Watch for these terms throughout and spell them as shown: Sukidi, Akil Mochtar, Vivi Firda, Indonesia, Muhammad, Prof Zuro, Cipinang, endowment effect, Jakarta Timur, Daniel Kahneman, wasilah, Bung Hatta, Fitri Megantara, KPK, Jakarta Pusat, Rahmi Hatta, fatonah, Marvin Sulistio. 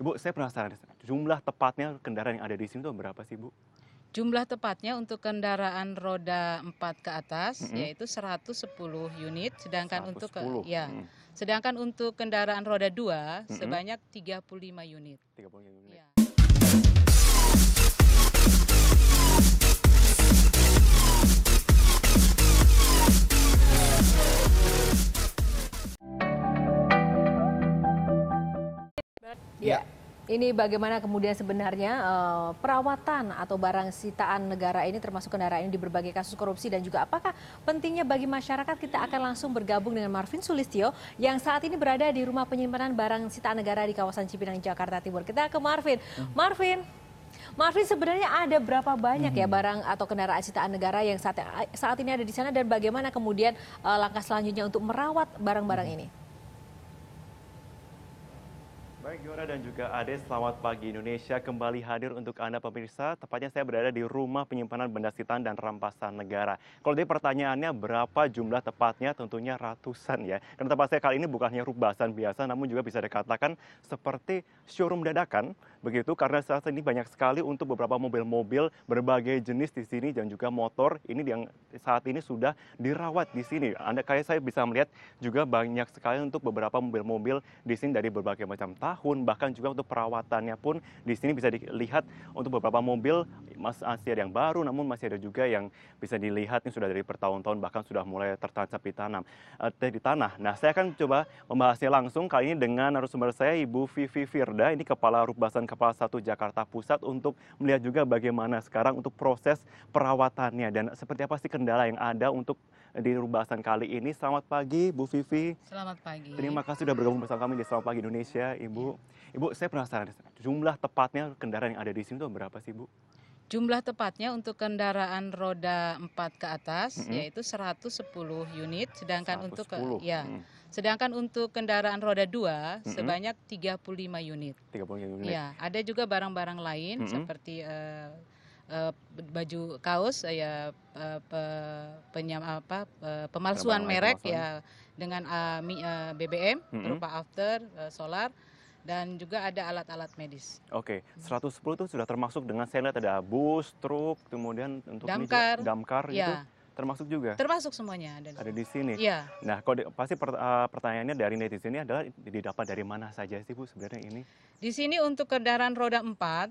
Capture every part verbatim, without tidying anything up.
Ibu, saya penasaran, jumlah tepatnya kendaraan yang ada di sini itu berapa sih, Bu? Jumlah tepatnya untuk kendaraan roda empat ke atas mm-hmm. yaitu seratus sepuluh unit, sedangkan seratus sepuluh. Untuk ke, ya. Mm. Sedangkan untuk kendaraan roda dua mm-hmm. sebanyak tiga puluh lima unit. tiga puluh lima unit. Ya. Ya. Ini bagaimana kemudian sebenarnya uh, perawatan atau barang sitaan negara ini termasuk kendaraan ini di berbagai kasus korupsi, dan juga apakah pentingnya bagi masyarakat. Kita akan langsung bergabung dengan Marvin Sulistio yang saat ini berada di rumah penyimpanan barang sitaan negara di kawasan Cipinang, Jakarta Timur. Kita ke Marvin. Hmm. Marvin, Marvin sebenarnya ada berapa banyak hmm. ya barang atau kendaraan sitaan negara yang saat, saat ini ada di sana, dan bagaimana kemudian uh, langkah selanjutnya untuk merawat barang-barang hmm. ini? Baik, Yora dan juga Ade, selamat pagi. Indonesia kembali hadir untuk Anda pemirsa. Tepatnya saya berada di rumah penyimpanan benda sitaan dan rampasan negara. Kalau tadi pertanyaannya berapa jumlah tepatnya, tentunya ratusan ya. Karena tempat saya kali ini bukannya bahasan biasa, namun juga bisa dikatakan seperti showroom dadakan. Begitu, karena saat ini banyak sekali untuk beberapa mobil-mobil berbagai jenis di sini dan juga motor ini yang saat ini sudah dirawat di sini. Anda kayak saya bisa melihat juga banyak sekali untuk beberapa mobil-mobil di sini dari berbagai macam tahun, bahkan juga untuk perawatannya pun di sini bisa dilihat untuk beberapa mobil masih ada yang baru, namun masih ada juga yang bisa dilihat ini sudah dari bertahun-tahun, bahkan sudah mulai tertancap di tanam di tanah. Nah, saya akan coba membahasnya langsung kali ini dengan narasumber saya Ibu Vivi Firda, ini kepala Rubbasan Kepala Satu Jakarta Pusat, untuk melihat juga bagaimana sekarang untuk proses perawatannya dan seperti apa sih kendala yang ada untuk di Rubbasan kali ini. Selamat pagi, Bu Vivi. Selamat pagi. Terima kasih sudah bergabung bersama kami di Selamat Pagi Indonesia, Ibu. Ibu, saya penasaran, jumlah tepatnya kendaraan yang ada di sini itu berapa sih, Bu? Jumlah tepatnya untuk kendaraan roda empat ke atas mm-hmm. yaitu seratus sepuluh unit, sedangkan seratus sepuluh. Untuk ke, ya. Mm. Sedangkan untuk kendaraan roda dua mm-hmm. sebanyak tiga puluh lima unit. tiga puluh lima unit. Ya, ada juga barang-barang lain mm-hmm. seperti uh, uh, baju kaos ya uh, pe, penyam, apa uh, pemalsuan merek ya dengan uh, mi, uh, B B M mm-hmm. berupa after uh, solar. Dan juga ada alat-alat medis. Oke, seratus sepuluh itu sudah termasuk dengan saya lihat ada bus, truk, kemudian untuk damkar, juga, damkar ya. Itu termasuk juga? Termasuk semuanya. Ada, ada di sini? Iya. Nah, kalau di, pasti pertanyaannya dari netizen ini adalah didapat dari mana saja sih, Bu, sebenarnya ini? Di sini untuk kendaraan roda empat,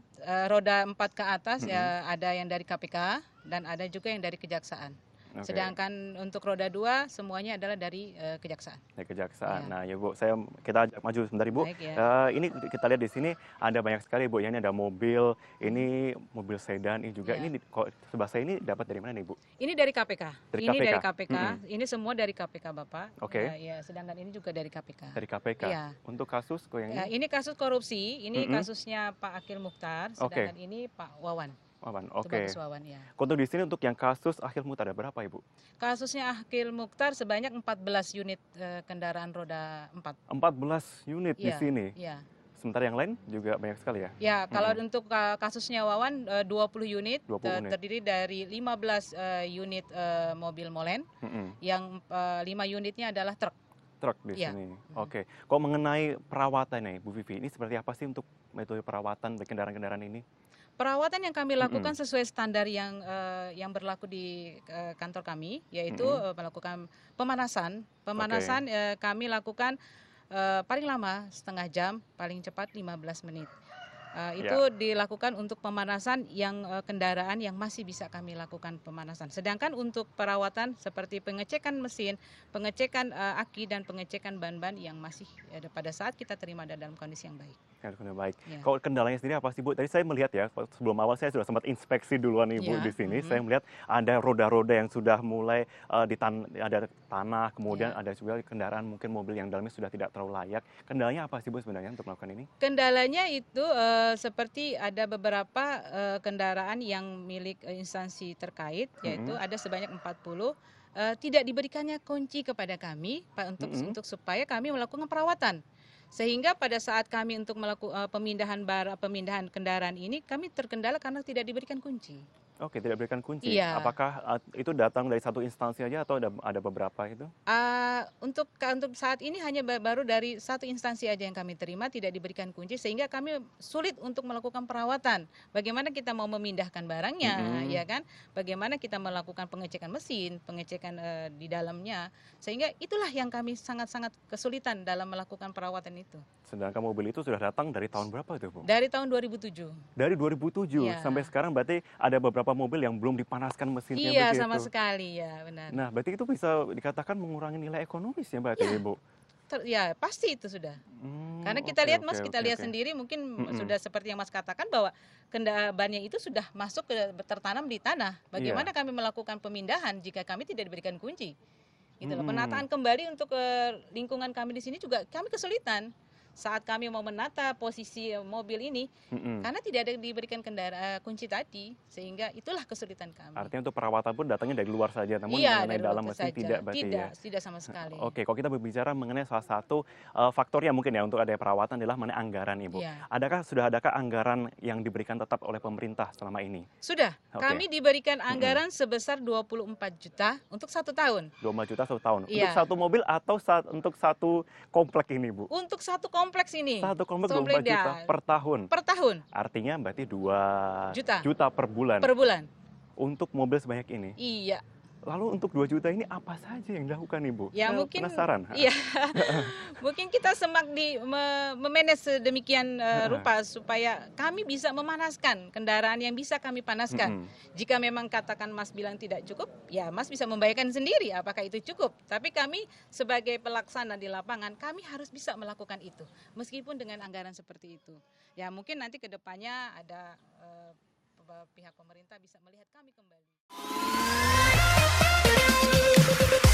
roda empat ke atas mm-hmm. ya ada yang dari K P K dan ada juga yang dari kejaksaan. Okay. Sedangkan untuk roda dua semuanya adalah dari uh, kejaksaan. Dari kejaksaan. Ya. Nah, ya Bu, saya kita ajak maju sebentar, Ibu. Ya. Uh, ini kita lihat di sini ada banyak sekali, Bu. Ya, ini ada mobil, ini mobil sedan, ini juga ya. Ini sebelah saya ini dapat dari mana nih, Bu? Ini dari K P K. Dari ini K P K. Dari K P K. Mm-hmm. Ini semua dari K P K, Bapak. Oke. Okay. Ya, ya, sedangkan ini juga dari K P K. Dari K P K. Ya. Untuk kasus yang ini. Ya, ini kasus korupsi. Ini mm-hmm. kasusnya Pak Akil Mochtar. Sedangkan okay. ini Pak Wawan. Wawan, oke. Okay. Ya. Untuk di sini untuk yang kasus Akil Mochtar ada berapa, Ibu? Kasusnya Akil Mochtar sebanyak empat belas unit eh, kendaraan roda empat. empat belas unit ya, di sini? Iya. Sementara yang lain juga banyak sekali ya? Ya, kalau hmm. untuk kasusnya Wawan eh, dua puluh unit, dua puluh unit. Terdiri dari lima belas eh, unit eh, mobil molen, hmm. yang eh, lima unitnya adalah truk. Truk di ya. Sini. Mm-hmm. Oke. Kok mengenai perawatan nih, Bu Vivi, ini seperti apa sih untuk metode perawatan bagi kendaraan-kendaraan ini? Perawatan yang kami lakukan mm-hmm. sesuai standar yang uh, yang berlaku di uh, kantor kami, yaitu mm-hmm. uh, melakukan pemanasan. Pemanasan okay. uh, kami lakukan uh, paling lama setengah jam, paling cepat lima belas menit. Uh, itu yeah. dilakukan untuk pemanasan yang uh, kendaraan yang masih bisa kami lakukan pemanasan. Sedangkan untuk perawatan seperti pengecekan mesin, pengecekan uh, aki dan pengecekan ban-ban yang masih ada pada saat kita terima dalam kondisi yang baik. Ya, baik. Yeah. Kalau kendalanya sendiri apa sih, Bu? Tadi saya melihat ya, sebelum awal saya sudah sempat inspeksi duluan Ibu yeah. di sini. Mm-hmm. Saya melihat ada roda-roda yang sudah mulai uh, di tan- ada tanah, kemudian yeah. ada juga kendaraan mungkin mobil yang dalamnya sudah tidak terlalu layak. Kendalanya apa sih, Bu, sebenarnya untuk melakukan ini? Kendalanya itu uh, seperti ada beberapa uh, kendaraan yang milik uh, instansi terkait, yaitu mm-hmm. ada sebanyak empat puluh. Uh, tidak diberikannya kunci kepada kami Pak, untuk, mm-hmm. untuk supaya kami melakukan perawatan. Sehingga pada saat kami untuk melakukan uh, pemindahan bar, pemindahan kendaraan ini, kami terkendala karena tidak diberikan kunci. Oke, tidak berikan kunci. Iya. Apakah uh, itu datang dari satu instansi aja atau ada, ada beberapa itu? Uh, untuk untuk saat ini hanya baru dari satu instansi aja yang kami terima, tidak diberikan kunci, sehingga kami sulit untuk melakukan perawatan. Bagaimana kita mau memindahkan barangnya, mm-hmm. ya kan? Bagaimana kita melakukan pengecekan mesin, pengecekan uh, di dalamnya, sehingga itulah yang kami sangat-sangat kesulitan dalam melakukan perawatan itu. Sedangkan mobil itu sudah datang dari tahun berapa itu, Bu? Dari tahun dua ribu tujuh. Dari dua ribu tujuh ya. Sampai sekarang berarti ada beberapa mobil yang belum dipanaskan mesinnya. Iya, begitu. Sama sekali, ya benar. Nah, berarti itu bisa dikatakan mengurangi nilai ekonomis ya, Mbak, ya, Ibu? Ter, ya, pasti itu sudah. Hmm, Karena kita okay, lihat, Mas, okay, kita okay, lihat okay. sendiri mungkin mm-mm. sudah seperti yang Mas katakan bahwa kendaraannya itu sudah masuk ke tertanam di tanah. Bagaimana yeah. kami melakukan pemindahan jika kami tidak diberikan kunci? Gitu loh. Penataan kembali untuk uh, lingkungan kami di sini juga kami kesulitan saat kami mau menata posisi mobil ini, mm-hmm. karena tidak ada diberikan kendara kunci tadi, sehingga itulah kesulitan kami. Artinya untuk perawatan pun datangnya dari luar saja, namun iya, mengenai dalam mesin tidak, berarti tidak, ya? Tidak sama sekali. Oke, kalau kita berbicara mengenai salah satu uh, faktornya mungkin ya untuk ada perawatan adalah mengenai anggaran, Ibu. Ya. Adakah sudah adakah anggaran yang diberikan tetap oleh pemerintah selama ini? Sudah, okay. Kami diberikan anggaran mm-hmm. sebesar dua puluh empat juta untuk satu tahun. dua puluh empat juta satu tahun. Ya. Untuk satu mobil atau sa- untuk satu komplek ini, Bu? Untuk satu komplek. Kompleks ini. Satu kompleks dua puluh empat juta per tahun. Per tahun. Artinya berarti dua juta per bulan. Per bulan. Untuk mobil sebanyak ini. Iya. Lalu untuk dua juta ini apa saja yang dilakukan, Ibu? Ya, nah, mungkin penasaran. Iya. Mungkin kita semak di memanage demikian uh, rupa supaya kami bisa memanaskan kendaraan yang bisa kami panaskan. Mm-hmm. Jika memang katakan Mas bilang tidak cukup, ya Mas bisa membayarkan sendiri apakah itu cukup. Tapi kami sebagai pelaksana di lapangan, kami harus bisa melakukan itu meskipun dengan anggaran seperti itu. Ya, mungkin nanti ke depannya ada uh, pihak pemerintah bisa melihat kami kembali. We'll be right back.